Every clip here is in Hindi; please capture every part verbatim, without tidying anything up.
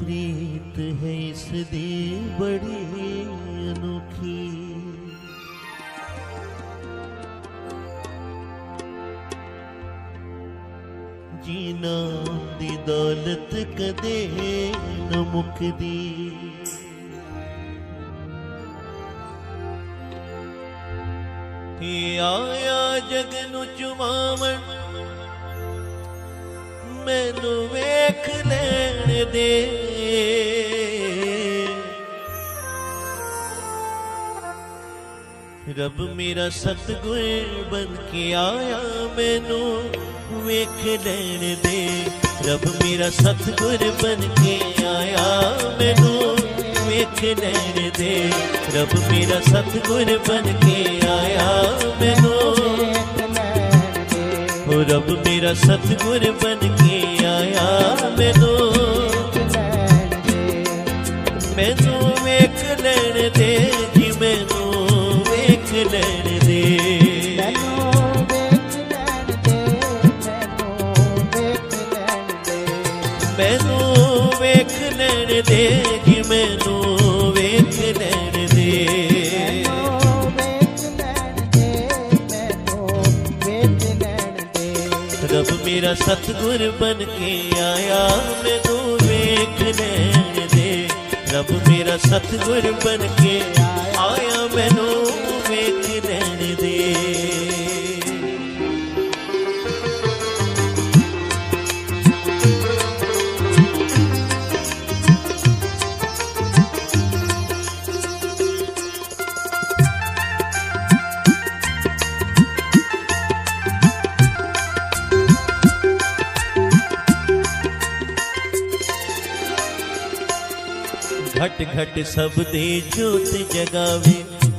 प्रीत है इस दी बड़ी अनोखी, जीना दी दौलत कदे न मुकदी, आया जगनू चुमावन मैनू वेख लैण दे, रब मेरा सतगुर बनके आया मैनू वेख लैण दे, रब मेरा सतगुर बनके आया मैनू वेख लैण दे, रब मेरा सतगुर बनके आया मैनू, रब मेरा सतगुर बनके आया मैनू मैनू वेख लैण दे, जी मैनू वेख लैण दे, मैनू वेख लैण दे, जी मैनू वेख लैण दे। रब मेरा सतगुर बनके आया मैनू वेख लैण दे, रब मेरा सतगुर बनके आया मैनू वेख लैण दे। घट घट सब दे जोत जगावे,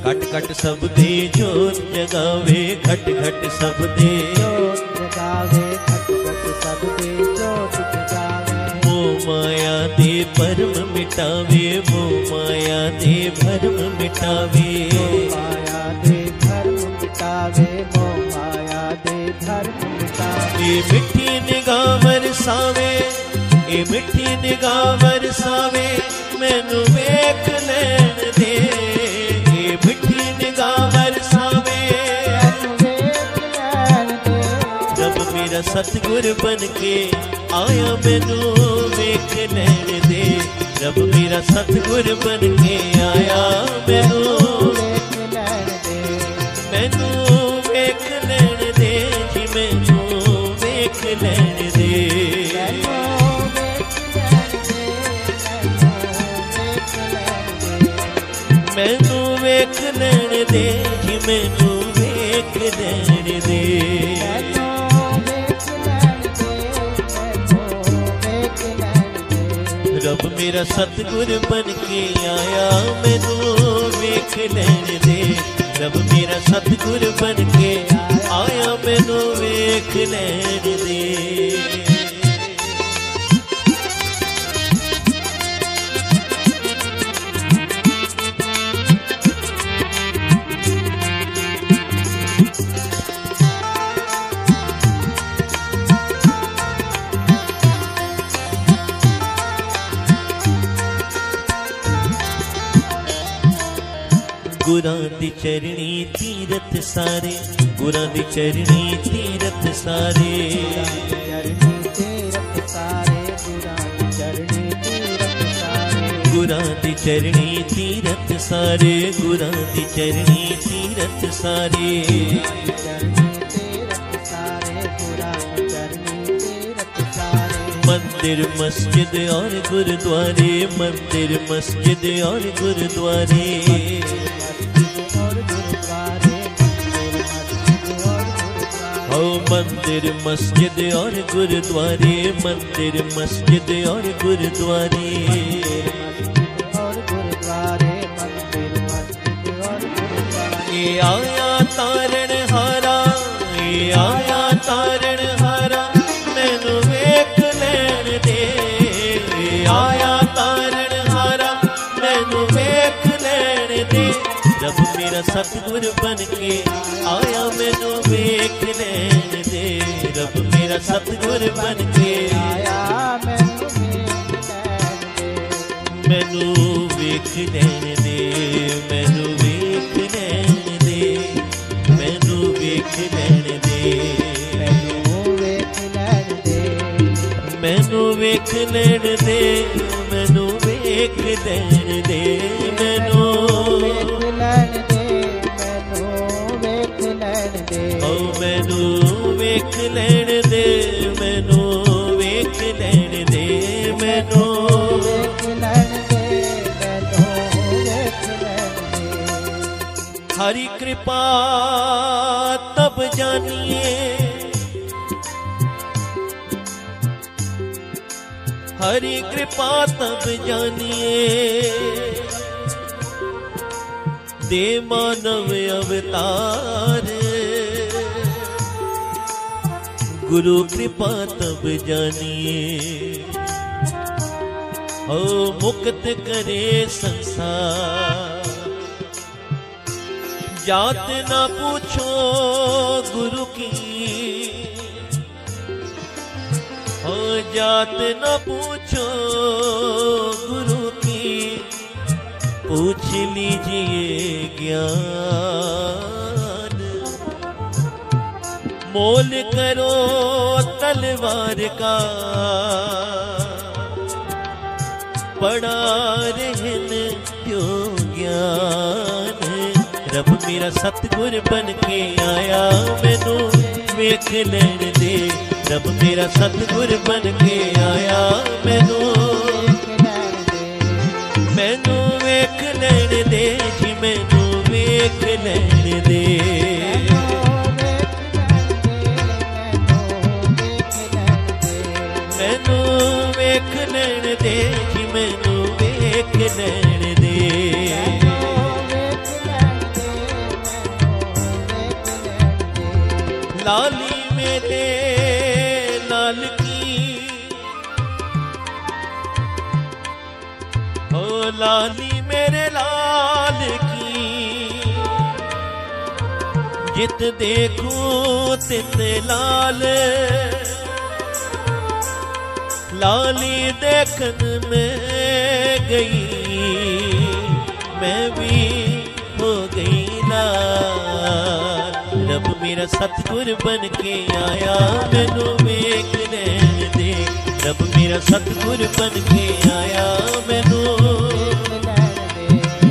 घट घट सब दे जोत जगावे, घट घट सब दे जोत जगावे, घट घट सब दे जोत जगावे, मोह माया दे भरम मिटावे, मोह माया दे भरम मिटावे, माया दे भरम मिटावे, मोह माया दे भरम मिटावे, मिठी निगाह बरसावे, ए मिठी निगाह बरसावे, मैनू वेख लैण दे, ये मिठी निगाह बरसावे, रब मेरा सतगुर बनके आया मैनू वेख लैण दे, रब मेरा सतगुर बनके आया मैनू वेख लैण दे, मैनू वेख लैण दे, जी मैनू वेख लैण दे। मैनू वेख लैण दे, जी मैनू वेख लैण दे, रब मेरा सतगुर बनके आया मैनू वेख लैण दे, रब मेरा सतगुर बनके आया मैनू वेख लैण दे। गुरां दी चरणी तीरथ सारे, गुरां दी चरणी तीरथ सारे, गुरां दी चरणी तीरथ सारे, गुरां दी चरणी तीरथ सारे, मंदिर मस्जिद और गुरुद्वारे, मंदिर मस्जिद और गुरुद्वारे, ओ मंदिर मस्जिद और गुरुद्वारे, मंदिर मस्जिद और गुरुद्वारे, ये आया तारण हारा, ये आया तारण हारा, मैनू वेख लैण दे, ये आया तारण हारा, मैनू वेख लैण दे, रब मेरा सतगुर बनके आया मैनू वेख लैण, रब मेरा सतगुर बनके आया मैनू मैनू वेख लैन दे, मैनू वेख लैन दे, मैनू वेख लैन दे, मैनू वेख लैन दे, मैनू वेख लैन दे, मैनू वेख लैन दे, मैनू वेख लैन दे, मैनू वेख लैन दे, ओ मैनू वेख लैन दे, मैनू वेख लैन दे, मैनू हरी कृपा तब जानिए, हरी कृपा तब जानिए, दे मानव अवतार, गुरु कृपा तब जानिए, ओ मुक्त करे संसार। जात ना पूछो गुरु की, ओ जात ना पूछो गुरु की, पूछ लीजिए ज्ञान। मोल करो तलवार का, पड़ा रहन जो ज्ञान। रब मेरा सतगुर बनके आया, मैनू वेख लैन दे, रब मेरा सतगुर बनके आया, मैनू मैनू वेख लैन दे जी, मैनू वेख लैन दे, मैनू वेख लैन दे जी, मैनू वेख लैन दे। लाली मेरे लाल की, ओ लाली मेरे लाल की, जित देखूं तित लाल, लाली देखन में गई, मैं भी हो गई लाल। रब मेरा सतगुर बनके आया, मैनू वेख लैन दे, रब मेरा सतगुर बनके आया, मैनू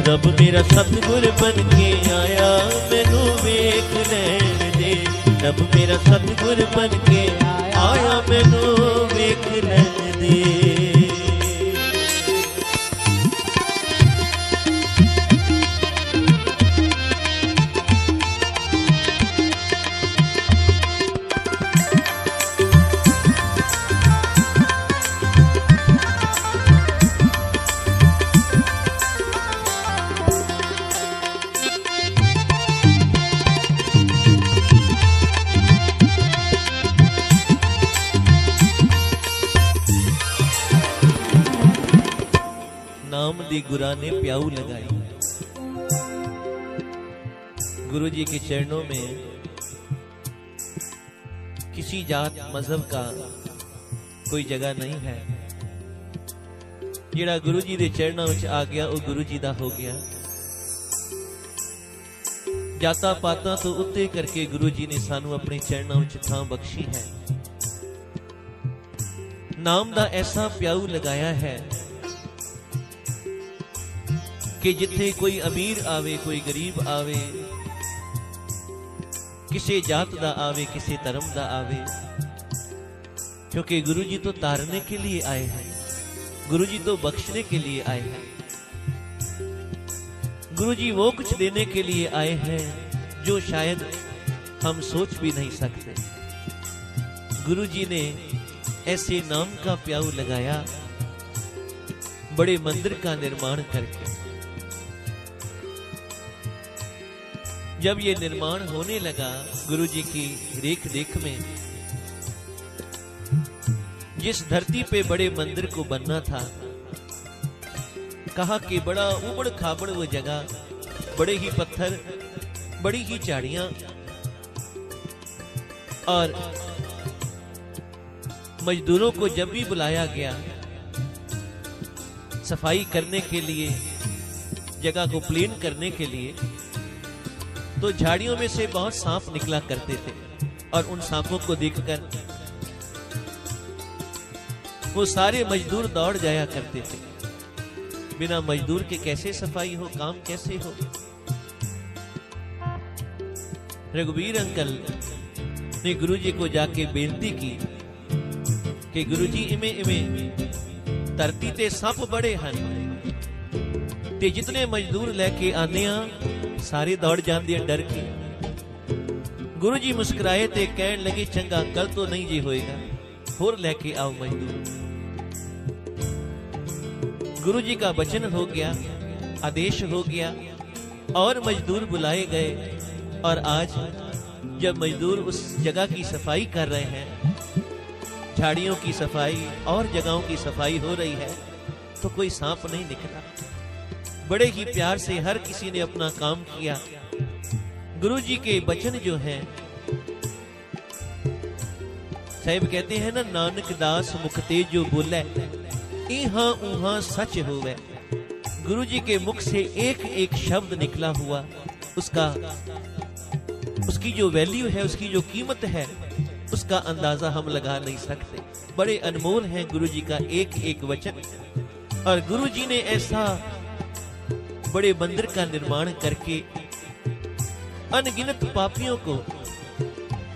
रब मेरा सतगुर बनके आया, मैनू वेख लैन दे, रब मेरा सतगुर बनके आया, मैनू वेख लैन दे। गुरा ने प्याऊ लगाई, गुरु जी के चरणों में किसी जात मजहब का कोई जगह नहीं है। जिहड़ा गुरु जी के चरणों में आ गया वह गुरु जी का हो गया। जाता पाता तो उत्ते करके गुरु जी ने सानू अपने चरणों में थां बख्शी है। नाम का ऐसा प्याऊ लगाया है कि जिथे कोई अमीर आवे, कोई गरीब आवे, किसी जात दा आवे, किसी धर्म दा आवे, क्योंकि गुरु जी तो तारने के लिए आए हैं, गुरु जी तो बख्शने के लिए आए हैं, गुरु जी वो कुछ देने के लिए आए हैं जो शायद हम सोच भी नहीं सकते। गुरु जी ने ऐसे नाम का प्याऊ लगाया, बड़े मंदिर का निर्माण करके। जब ये निर्माण होने लगा गुरुजी की रेख देख में, जिस धरती पे बड़े मंदिर को बनना था, कहा कि बड़ा उबड़ खाबड़ वो जगह, बड़े ही पत्थर, बड़ी ही झाड़ियां, और मजदूरों को जब भी बुलाया गया सफाई करने के लिए, जगह को क्लीन करने के लिए, तो झाड़ियों में से बहुत सांप निकला करते थे। और उन सांपों को देखकर वो सारे मजदूर दौड़ जाया करते थे। बिना मजदूर के कैसे सफाई हो, काम कैसे हो। रघुवीर अंकल ने गुरुजी को जाके बेनती की कि गुरुजी इमे इमे धरती ते सांप बड़े हन ते जितने मजदूर लेके आने आ सारे दौड़ जाते डर के। गुरुजी मुस्कुराए ते कहन लगे, चंगा कल तो नहीं जी होएगा, होर लेके आओ मजदूर। गुरुजी का वचन हो गया, आदेश हो गया और मजदूर बुलाए गए। और आज जब मजदूर उस जगह की सफाई कर रहे हैं, झाड़ियों की सफाई और जगहों की सफाई हो रही है, तो कोई सांप नहीं निकला। बड़े ही प्यार से हर किसी ने अपना काम किया। गुरुजी के वचन जो हैं, साहिब कहते हैं ना, नानक दास मुखते जो बोले इहां उहां सच होवे। गुरुजी के मुख से एक एक शब्द निकला हुआ, उसका उसकी जो वैल्यू है, उसकी जो कीमत है, उसका अंदाजा हम लगा नहीं सकते। बड़े अनमोल है गुरुजी का एक एक वचन। और गुरुजी ने ऐसा बड़े मंदिर का निर्माण करके अनगिनत पापियों को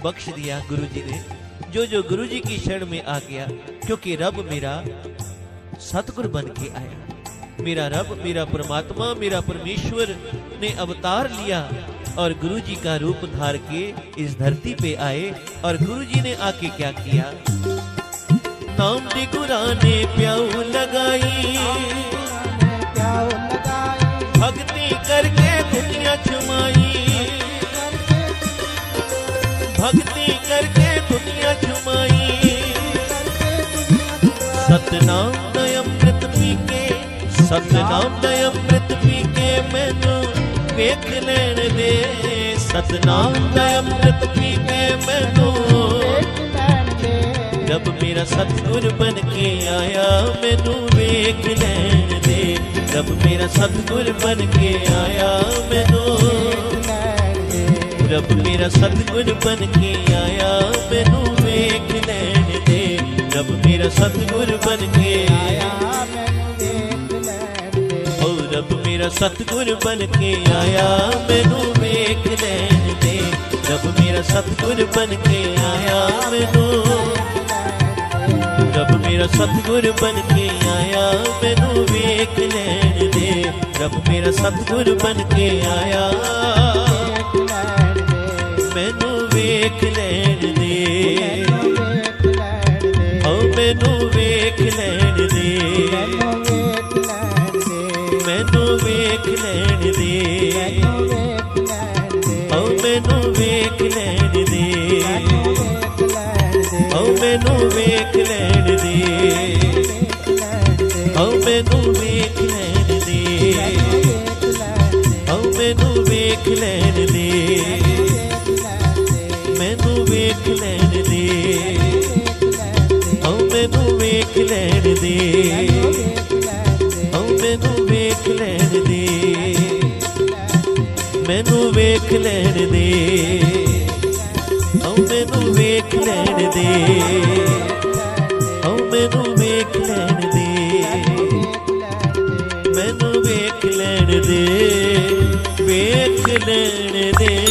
बख्श दिया। गुरुजी ने जो जो गुरुजी की शरण में आ गया, क्योंकि रब मेरा सतगुरु बन के आया। मेरा रब, मेरा परमात्मा, मेरा परमेश्वर ने अवतार लिया और गुरुजी का रूप धार के इस धरती पे आए। और गुरुजी ने आके क्या किया, नाम दे गुराने प्याऊ लगाई, भक्ति करके दुनिया चुमाई, भक्ति करके दुनिया चुमाई, सतनाम दा अमृत पी के, सतनाम दा अमृत पी के मैनू वेख लैण दे, सतनाम दा अमृत पी के मैनू वेख लैण दे, रब मेरा सतगुरु बन के आया मैनू वेख लैण दे, रब मेरा सतगुरु बन के आया मैनू वेख लैण दे, रब मेरा सतगुरु बन के आया मैनू वेख लैण दे, रब मेरा सतगुरु बन के आया मैनू वेख लैण दे, ओ रब मेरा सतगुरु बन के आया मैनू वेख लैण दे, रब मेरा सतगुरु बन के आया मैनू, रब मेरा सतगुरु बन के आया मैनू वेख लैण दे, रब मेरा सतगुरु बन के आया मैनू वेख लैण दे, ओ मैनू वेख लैण दे, मैनू वेख लैण दे, मैनू वेख लैण दे, ओ मैनू वेख लैण दे, ओ मैनू वेख लैण दे, ओ मैनू वेख लैण दे, मैनू वेख लैण दे, ओ मैनू वेख लैण दे, ओ मैनू वेख लैण दे, मैनू वेख लैण दे, ओ मैनू वेख लैण दे, ओ मैनू वेख लैण दे, मैनू वेख लैण दे, वेख लैण दे।